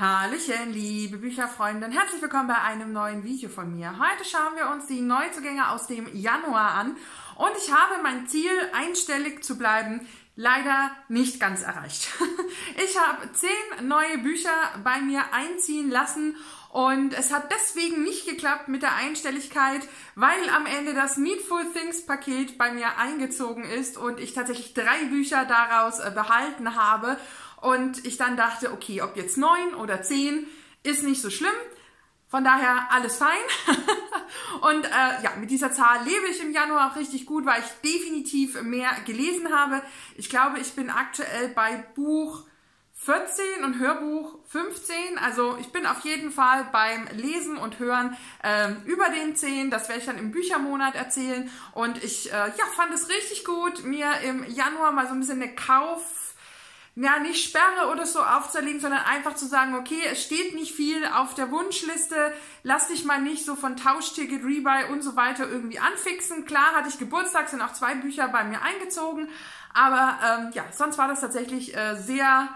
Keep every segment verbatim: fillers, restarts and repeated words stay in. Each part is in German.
Hallöchen, liebe Bücherfreundinnen, herzlich willkommen bei einem neuen Video von mir. Heute schauen wir uns die Neuzugänge aus dem Januar an und ich habe mein Ziel, einstellig zu bleiben, leider nicht ganz erreicht. Ich habe zehn neue Bücher bei mir einziehen lassen und es hat deswegen nicht geklappt mit der Einstelligkeit, weil am Ende das Needful Things Paket bei mir eingezogen ist und ich tatsächlich drei Bücher daraus behalten habe. Und ich dann dachte, okay, ob jetzt neun oder zehn, ist nicht so schlimm. Von daher alles fein. Und äh, ja, mit dieser Zahl lebe ich im Januar auch richtig gut, weil ich definitiv mehr gelesen habe. Ich glaube, ich bin aktuell bei Buch vierzehn und Hörbuch fünfzehn. Also ich bin auf jeden Fall beim Lesen und Hören äh, über den zehn. Das werde ich dann im Büchermonat erzählen. Und ich äh, ja, fand es richtig gut, mir im Januar mal so ein bisschen eine Kauf... ja, nicht Sperre oder so aufzulegen, sondern einfach zu sagen, okay, es steht nicht viel auf der Wunschliste, lass dich mal nicht so von Tauschticket, Rebuy und so weiter irgendwie anfixen. Klar hatte ich Geburtstag, sind auch zwei Bücher bei mir eingezogen, aber ähm, ja, sonst war das tatsächlich äh, sehr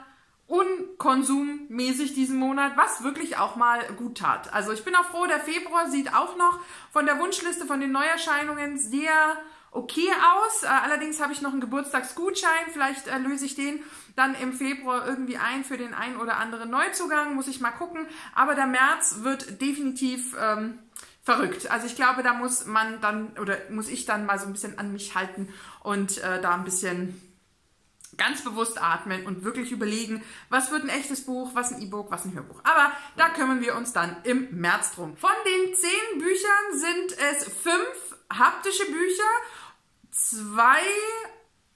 unkonsummäßig diesen Monat, was wirklich auch mal gut tat. Also ich bin auch froh, der Februar sieht auch noch von der Wunschliste, von den Neuerscheinungen sehr okay aus. Allerdings habe ich noch einen Geburtstagsgutschein, vielleicht äh, löse ich den dann im Februar irgendwie ein für den ein oder anderen Neuzugang, muss ich mal gucken. Aber der März wird definitiv ähm, verrückt. Also ich glaube, da muss man dann, oder muss ich dann mal so ein bisschen an mich halten und äh, da ein bisschen ganz bewusst atmen und wirklich überlegen, was wird ein echtes Buch, was ein E-Book, was ein Hörbuch. Aber da kümmern wir uns dann im März drum. Von den zehn Büchern sind es fünf haptische Bücher, zwei,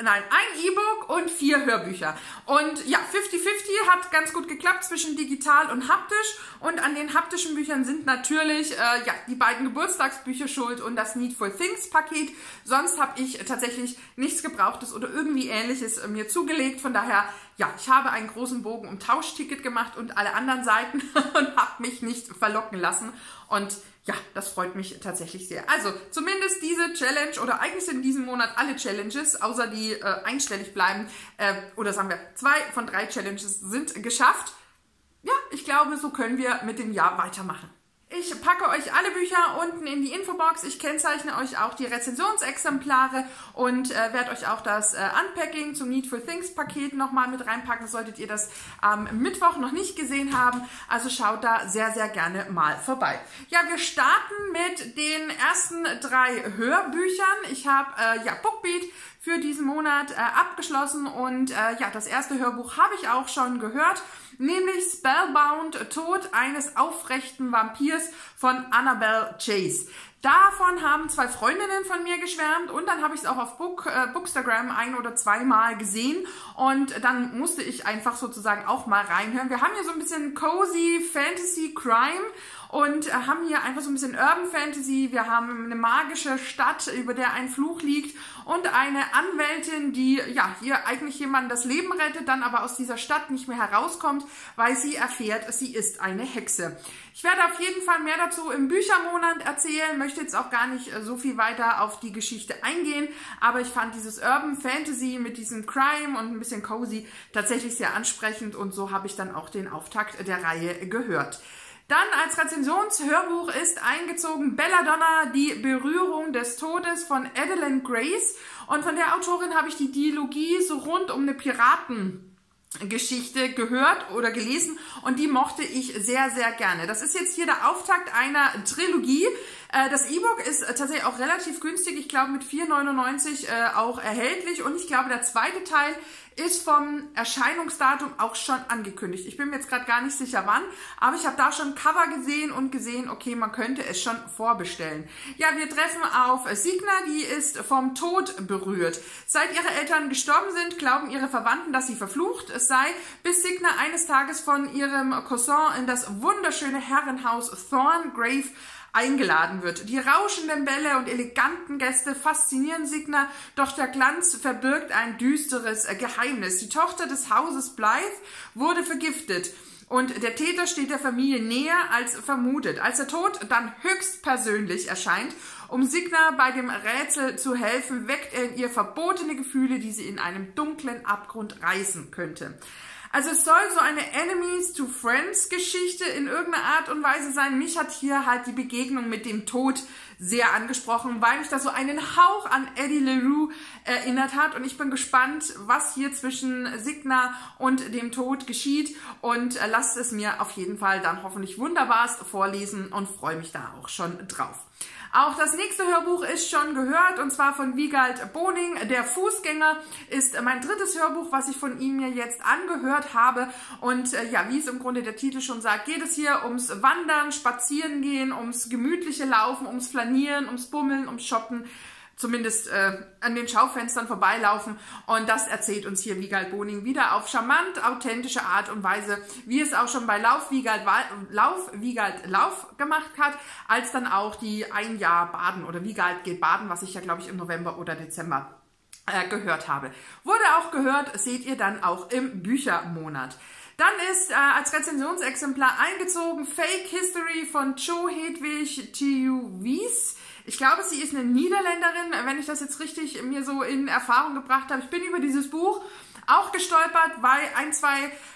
nein, ein E-Book und vier Hörbücher. Und ja, fifty fifty hat ganz gut geklappt zwischen digital und haptisch. Und an den haptischen Büchern sind natürlich äh, ja, die beiden Geburtstagsbücher schuld und das Needful Things Paket. Sonst habe ich tatsächlich nichts Gebrauchtes oder irgendwie Ähnliches mir zugelegt. Von daher, ja, ich habe einen großen Bogen um Tauschticket gemacht und alle anderen Seiten und habe mich nicht verlocken lassen. Und ja, das freut mich tatsächlich sehr. Also zumindest diese Challenge, oder eigentlich sind in diesem Monat alle Challenges, außer die äh, einstellig bleiben, äh, oder sagen wir, zwei von drei Challenges sind geschafft. Ja, ich glaube, so können wir mit dem Jahr weitermachen. Ich packe euch alle Bücher unten in die Infobox. Ich kennzeichne euch auch die Rezensionsexemplare und äh, werde euch auch das äh, Unpacking zum Needful Things Paket nochmal mit reinpacken, solltet ihr das am ähm, Mittwoch noch nicht gesehen haben. Also schaut da sehr, sehr gerne mal vorbei. Ja, wir starten mit den ersten drei Hörbüchern. Ich habe äh, ja, Bookbeat für diesen Monat äh, abgeschlossen und äh, ja, das erste Hörbuch habe ich auch schon gehört, nämlich Spellbound, Tod eines aufrechten Vampirs von Annabel Chase. Davon haben zwei Freundinnen von mir geschwärmt und dann habe ich es auch auf Book, äh, Bookstagram ein- oder zweimal gesehen und dann musste ich einfach sozusagen auch mal reinhören. Wir haben hier so ein bisschen Cozy Fantasy Crime und äh, haben hier einfach so ein bisschen Urban Fantasy. Wir haben eine magische Stadt, über der ein Fluch liegt und eine Anwältin, die ja hier eigentlich jemanden das Leben rettet, dann aber aus dieser Stadt nicht mehr herauskommt, weil sie erfährt, sie ist eine Hexe. Ich werde auf jeden Fall mehr dazu im Büchermonat erzählen, möchte jetzt auch gar nicht so viel weiter auf die Geschichte eingehen, aber ich fand dieses Urban Fantasy mit diesem Crime und ein bisschen Cozy tatsächlich sehr ansprechend und so habe ich dann auch den Auftakt der Reihe gehört. Dann als Rezensionshörbuch ist eingezogen Belladonna, die Berührung des Todes von Adalyn Grace und von der Autorin habe ich die Dialogie so rund um eine Piraten Geschichte gehört oder gelesen und die mochte ich sehr, sehr gerne. Das ist jetzt hier der Auftakt einer Trilogie. Das E-Book ist tatsächlich auch relativ günstig, ich glaube mit vier neunundneunzig auch erhältlich und ich glaube der zweite Teil ist vom Erscheinungsdatum auch schon angekündigt. Ich bin mir jetzt gerade gar nicht sicher wann, aber ich habe da schon Cover gesehen und gesehen, okay, man könnte es schon vorbestellen. Ja, wir treffen auf Signa, die ist vom Tod berührt. Seit ihre Eltern gestorben sind, glauben ihre Verwandten, dass sie verflucht es sei, bis Signa eines Tages von ihrem Cousin in das wunderschöne Herrenhaus Thorngrave eingeladen wird. Die rauschenden Bälle und eleganten Gäste faszinieren Signa, doch der Glanz verbirgt ein düsteres Geheimnis. Die Tochter des Hauses Blythe wurde vergiftet und der Täter steht der Familie näher als vermutet. Als der Tod dann höchstpersönlich erscheint, um Signa bei dem Rätsel zu helfen, weckt er in ihr verbotene Gefühle, die sie in einem dunklen Abgrund reißen könnte. Also es soll so eine Enemies-to-Friends-Geschichte in irgendeiner Art und Weise sein. Mich hat hier halt die Begegnung mit dem Tod sehr angesprochen, weil mich da so einen Hauch an Eddie LaRue erinnert hat. Und ich bin gespannt, was hier zwischen Signa und dem Tod geschieht. Und lasst es mir auf jeden Fall dann hoffentlich wunderbarst vorlesen und freue mich da auch schon drauf. Auch das nächste Hörbuch ist schon gehört, und zwar von Wigald Boning. Der Fußgänger ist mein drittes Hörbuch, was ich von ihm mir jetzt angehört habe. Und äh, ja, wie es im Grunde der Titel schon sagt, geht es hier ums Wandern, Spazierengehen, ums gemütliche Laufen, ums Flanieren, ums Bummeln, ums Shoppen. Zumindest äh, an den Schaufenstern vorbeilaufen, und das erzählt uns hier Wigald Boning wieder auf charmant, authentische Art und Weise, wie es auch schon bei Lauf Wigald Lauf, Wigald Lauf gemacht hat, als dann auch die ein Jahr Baden oder Wigald geht baden, was ich ja glaube ich im November oder Dezember äh, gehört habe. Wurde auch gehört, seht ihr dann auch im Büchermonat. Dann ist äh, als Rezensionsexemplar eingezogen Fake History von Jo Hedwig Teeuwisse. Ich glaube, sie ist eine Niederländerin, wenn ich das jetzt richtig mir so in Erfahrung gebracht habe. Ich bin über dieses Buch auch gestolpert, weil ein, zwei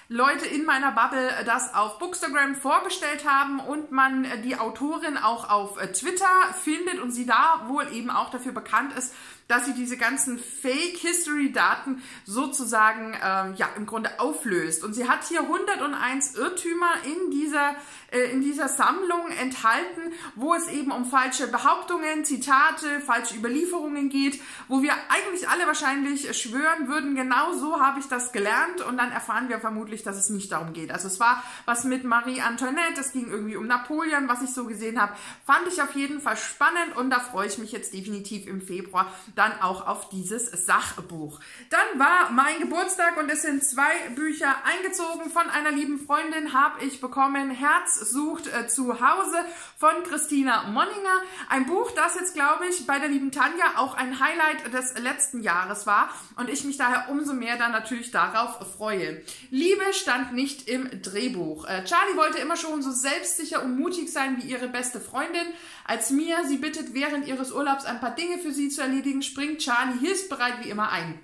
Leute in meiner Bubble das auf Bookstagram vorgestellt haben und man die Autorin auch auf Twitter findet und sie da wohl eben auch dafür bekannt ist, dass sie diese ganzen Fake-History-Daten sozusagen äh, ja, im Grunde auflöst. Und sie hat hier hunderteins Irrtümer in dieser, äh, in dieser Sammlung enthalten, wo es eben um falsche Behauptungen, Zitate, falsche Überlieferungen geht, wo wir eigentlich alle wahrscheinlich schwören würden, genau so habe ich das gelernt, und dann erfahren wir vermutlich, dass es nicht darum geht. Also es war was mit Marie Antoinette, es ging irgendwie um Napoleon, was ich so gesehen habe. Fand ich auf jeden Fall spannend, und da freue ich mich jetzt definitiv im Februar dann auch auf dieses Sachbuch. Dann war mein Geburtstag, und es sind zwei Bücher eingezogen. Von einer lieben Freundin habe ich bekommen Herz sucht Zuhause von Kristina Moninger. Ein Buch, das jetzt, glaube ich, bei der lieben Tanja auch ein Highlight des letzten Jahres war und ich mich daher umso mehr dann natürlich darauf freue. Liebe stand nicht im Drehbuch. Charlie wollte immer schon so selbstsicher und mutig sein wie ihre beste Freundin. Als Mia sie bittet, während ihres Urlaubs ein paar Dinge für sie zu erledigen, springt Charlie hilfsbereit wie immer ein,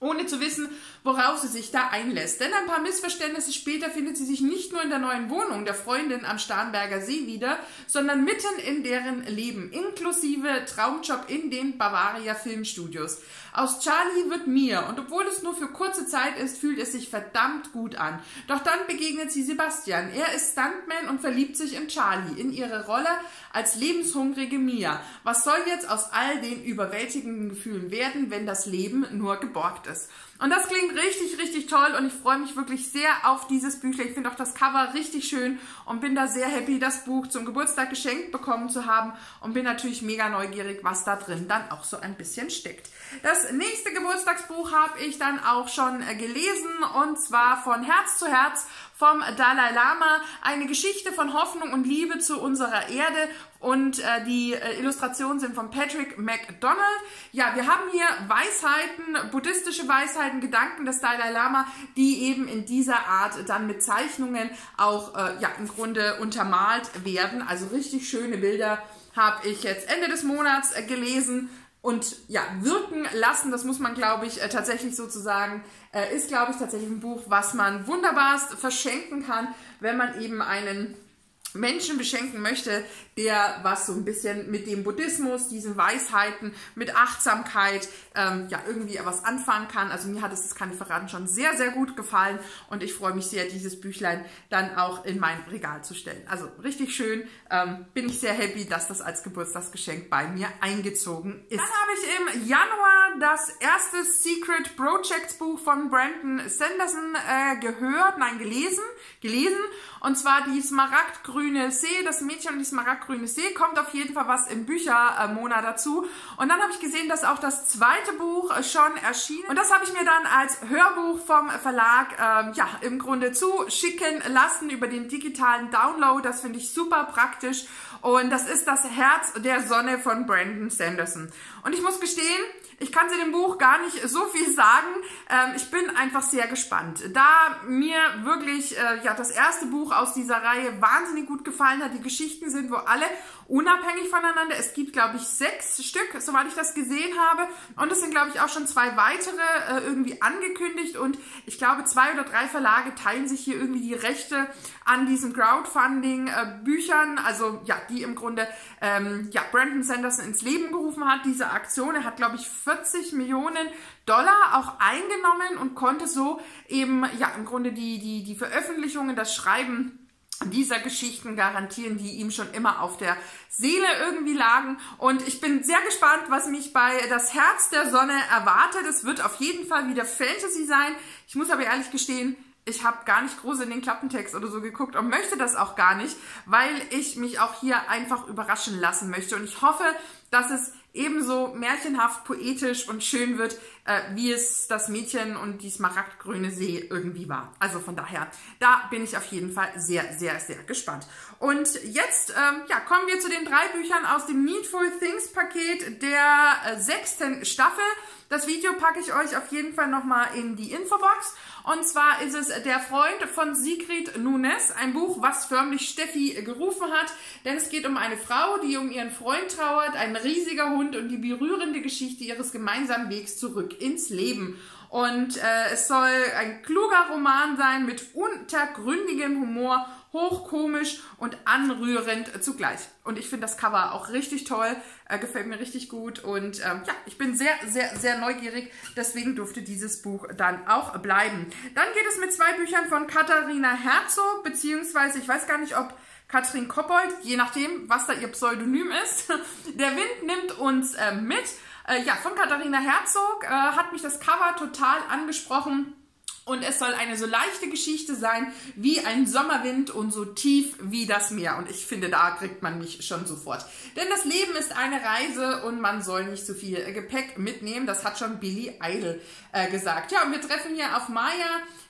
ohne zu wissen, worauf sie sich da einlässt. Denn ein paar Missverständnisse später findet sie sich nicht nur in der neuen Wohnung der Freundin am Starnberger See wieder, sondern mitten in deren Leben, inklusive Traumjob in den Bavaria Filmstudios. Aus Charlie wird Mia, und obwohl es nur für kurze Zeit ist, fühlt es sich verdammt gut an. Doch dann begegnet sie Sebastian. Er ist Stuntman und verliebt sich in Charlie, in ihre Rolle als lebenshungrige Mia. Was soll jetzt aus all den überwältigenden Gefühlen werden, wenn das Leben nur geborgt ist? Und das klingt richtig, richtig toll, und ich freue mich wirklich sehr auf dieses Büchlein. Ich finde auch das Cover richtig schön und bin da sehr happy, das Buch zum Geburtstag geschenkt bekommen zu haben, und bin natürlich mega neugierig, was da drin dann auch so ein bisschen steckt. Das nächste Geburtstagsbuch habe ich dann auch schon gelesen, und zwar von Herz zu Herz vom Dalai Lama, eine Geschichte von Hoffnung und Liebe zu unserer Erde, und äh, die äh, Illustrationen sind von Patrick McDonnell. Ja, wir haben hier Weisheiten, buddhistische Weisheiten, Gedanken des Dalai Lama, die eben in dieser Art dann mit Zeichnungen auch äh, ja, im Grunde untermalt werden. Also richtig schöne Bilder habe ich jetzt Ende des Monats äh, gelesen und ja, wirken lassen. Das muss man, glaube ich, äh, tatsächlich sozusagen, äh, ist, glaube ich, tatsächlich ein Buch, was man wunderbarst verschenken kann, wenn man eben einen Menschen beschenken möchte, der was so ein bisschen mit dem Buddhismus, diesen Weisheiten, mit Achtsamkeit, ähm, ja, irgendwie was anfangen kann. Also mir hat es, das kann ich verraten, schon sehr, sehr gut gefallen, und ich freue mich sehr, dieses Büchlein dann auch in mein Regal zu stellen. Also richtig schön, ähm, bin ich sehr happy, dass das als Geburtstagsgeschenk bei mir eingezogen ist. Dann habe ich im Januar das erste Secret Projects Buch von Brandon Sanderson äh, gehört, nein, gelesen, gelesen, und zwar die Smaragdgrüne See, das Mädchen und die Smaragdgrüne See, kommt auf jeden Fall was im Büchermonat dazu. Und dann habe ich gesehen, dass auch das zweite Buch schon erschien, und das habe ich mir dann als Hörbuch vom Verlag ähm, ja, im Grunde zuschicken lassen über den digitalen Download. Das finde ich super praktisch, und das ist Das Herz der Sonne von Brandon Sanderson. Und ich muss gestehen, Ich kann zu dem Buch gar nicht so viel sagen. Ähm, ich bin einfach sehr gespannt. Da mir wirklich äh, ja, das erste Buch aus dieser Reihe wahnsinnig gut gefallen hat. Die Geschichten sind wo alle unabhängig voneinander. Es gibt, glaube ich, sechs Stück, soweit ich das gesehen habe. Und es sind, glaube ich, auch schon zwei weitere äh, irgendwie angekündigt. Und ich glaube, zwei oder drei Verlage teilen sich hier irgendwie die Rechte an diesen Crowdfunding-Büchern. Also, ja, die im Grunde ähm, ja, Brandon Sanderson ins Leben gerufen hat, diese Aktion. Er hat, glaube ich, vierzig Millionen Dollar auch eingenommen und konnte so eben, ja, im Grunde die, die, die Veröffentlichungen, das Schreiben dieser Geschichten garantieren, die ihm schon immer auf der Seele irgendwie lagen. Und ich bin sehr gespannt, was mich bei Das Herz der Sonne erwartet. Es wird auf jeden Fall wieder Fantasy sein. Ich muss aber ehrlich gestehen, ich habe gar nicht groß in den Klappentext oder so geguckt und möchte das auch gar nicht, weil ich mich auch hier einfach überraschen lassen möchte. Und ich hoffe, dass es ebenso märchenhaft, poetisch und schön wird, äh, wie es Das Mädchen und die Smaragdgrüne See irgendwie war. Also von daher, da bin ich auf jeden Fall sehr, sehr, sehr gespannt. Und jetzt ähm, ja, kommen wir zu den drei Büchern aus dem Needful Things Paket der äh, sechsten Staffel. Das Video packe ich euch auf jeden Fall nochmal in die Infobox. Und zwar ist es Der Freund von Sigrid Nunez, ein Buch, was förmlich Steffi gerufen hat. Denn es geht um eine Frau, die um ihren Freund trauert, ein riesiger Hund und die berührende Geschichte ihres gemeinsamen Wegs zurück ins Leben. Und äh, es soll ein kluger Roman sein mit untergründigem Humor, hochkomisch und anrührend zugleich. Und ich finde das Cover auch richtig toll, äh, gefällt mir richtig gut und ähm, ja, ich bin sehr, sehr, sehr neugierig, deswegen durfte dieses Buch dann auch bleiben. Dann geht es mit zwei Büchern von Katharina Herzog, beziehungsweise ich weiß gar nicht, ob Katrin Koppold, je nachdem, was da ihr Pseudonym ist. Der Wind nimmt uns äh, mit. Äh, ja, von Katharina Herzog äh, hat mich das Cover total angesprochen. Und es soll eine so leichte Geschichte sein wie ein Sommerwind und so tief wie das Meer. Und ich finde, da kriegt man mich schon sofort. Denn das Leben ist eine Reise und man soll nicht so viel Gepäck mitnehmen. Das hat schon Billy Idol äh, gesagt. Ja, und wir treffen hier auf Maya,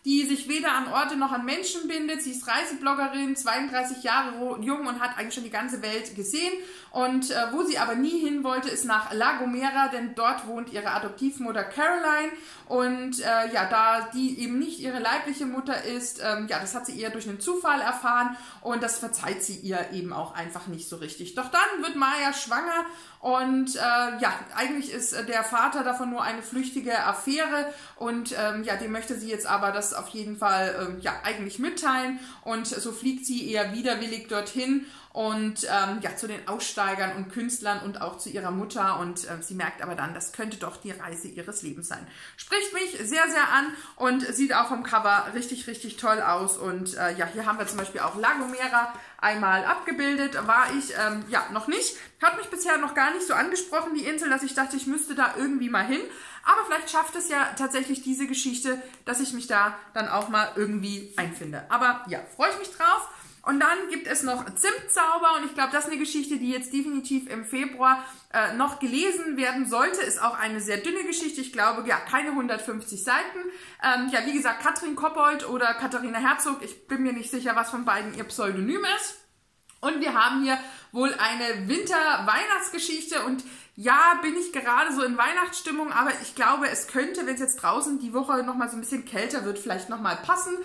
die sich weder an Orte noch an Menschen bindet. Sie ist Reisebloggerin, zweiunddreißig Jahre jung und hat eigentlich schon die ganze Welt gesehen. Und äh, wo sie aber nie hin wollte, ist nach La Gomera, denn dort wohnt ihre Adoptivmutter Caroline. Und äh, ja, da die eben eben nicht ihre leibliche Mutter ist, ähm, ja, das hat sie eher durch einen Zufall erfahren und das verzeiht sie ihr eben auch einfach nicht so richtig. Doch dann wird Maya schwanger und äh, ja, eigentlich ist der Vater davon nur eine flüchtige Affäre und ähm, ja, dem möchte sie jetzt aber das auf jeden Fall ähm, ja, eigentlich mitteilen und so fliegt sie eher widerwillig dorthin und ähm, ja, zu den Aussteigern und Künstlern und auch zu ihrer Mutter und äh, sie merkt aber dann, das könnte doch die Reise ihres Lebens sein. Spricht mich sehr, sehr an und sieht auch vom Cover richtig, richtig toll aus. Und äh, ja, hier haben wir zum Beispiel auch La Gomera einmal abgebildet. War ich, ähm, ja, noch nicht. Hat mich bisher noch gar nicht so angesprochen, die Insel, dass ich dachte, ich müsste da irgendwie mal hin. Aber vielleicht schafft es ja tatsächlich diese Geschichte, dass ich mich da dann auch mal irgendwie einfinde. Aber ja, freue ich mich drauf. Und dann gibt es noch Zimtzauber und ich glaube, das ist eine Geschichte, die jetzt definitiv im Februar äh, noch gelesen werden sollte. Ist auch eine sehr dünne Geschichte, ich glaube, ja, keine hundertfünfzig Seiten. Ähm, ja, wie gesagt, Katrin Koppold oder Katharina Herzog, ich bin mir nicht sicher, was von beiden ihr Pseudonym ist. Und wir haben hier wohl eine Winter-Weihnachtsgeschichte und ja, bin ich gerade so in Weihnachtsstimmung, aber ich glaube, es könnte, wenn es jetzt draußen die Woche nochmal so ein bisschen kälter wird, vielleicht nochmal passen.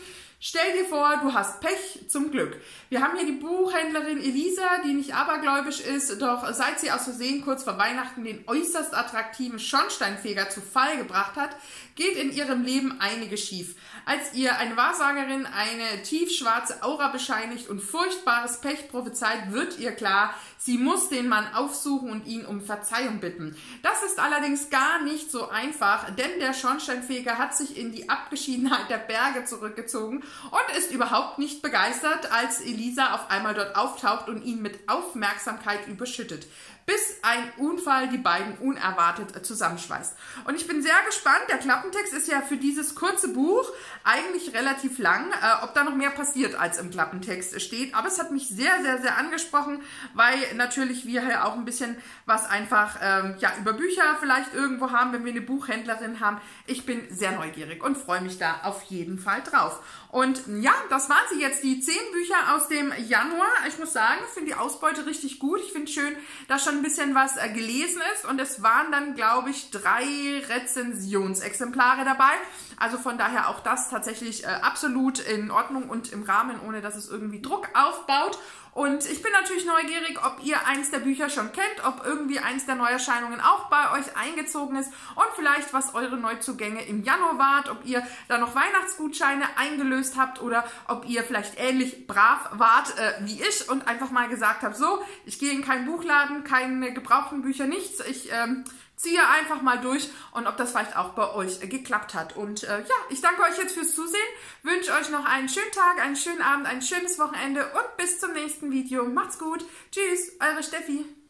Stell dir vor, du hast Pech, zum Glück. Wir haben hier die Buchhändlerin Elisa, die nicht abergläubisch ist, doch seit sie aus Versehen kurz vor Weihnachten den äußerst attraktiven Schornsteinfeger zu Fall gebracht hat, geht in ihrem Leben einiges schief. Als ihr eine Wahrsagerin eine tiefschwarze Aura bescheinigt und furchtbares Pech prophezeit, wird ihr klar, sie muss den Mann aufsuchen und ihn um Verzeihung bitten. Das ist allerdings gar nicht so einfach, denn der Schornsteinfeger hat sich in die Abgeschiedenheit der Berge zurückgezogen und ist überhaupt nicht begeistert, als Elisa auf einmal dort auftaucht und ihn mit Aufmerksamkeit überschüttet, bis ein Unfall die beiden unerwartet zusammenschweißt. Und ich bin sehr gespannt, der Klappentext ist ja für dieses kurze Buch eigentlich relativ lang, äh, ob da noch mehr passiert, als im Klappentext steht. Aber es hat mich sehr, sehr, sehr angesprochen, weil natürlich wir ja auch ein bisschen was einfach ähm, ja, über Bücher vielleicht irgendwo haben, wenn wir eine Buchhändlerin haben. Ich bin sehr neugierig und freue mich da auf jeden Fall drauf. Und ja, das waren sie jetzt, die zehn Bücher aus dem Januar. Ich muss sagen, ich finde die Ausbeute richtig gut. Ich finde schön, dass schon ein bisschen was äh, gelesen ist und es waren dann, glaube ich, drei Rezensionsexemplare dabei. Also von daher auch das tatsächlich äh, absolut in Ordnung und im Rahmen, ohne dass es irgendwie Druck aufbaut. Und ich bin natürlich neugierig, ob ihr eins der Bücher schon kennt, ob irgendwie eins der Neuerscheinungen auch bei euch eingezogen ist und vielleicht, was eure Neuzugänge im Januar waren, ob ihr da noch Weihnachtsgutscheine eingelöst habt oder ob ihr vielleicht ähnlich brav wart äh, wie ich und einfach mal gesagt habt, so, ich gehe in keinen Buchladen, keine gebrauchten Bücher, nichts, ich ähm, ziehe einfach mal durch und ob das vielleicht auch bei euch äh, geklappt hat. Und äh, ja, ich danke euch jetzt fürs Zusehen, wünsche euch noch einen schönen Tag, einen schönen Abend, ein schönes Wochenende und bis zum nächsten Video. Macht's gut. Tschüss, eure Steffi.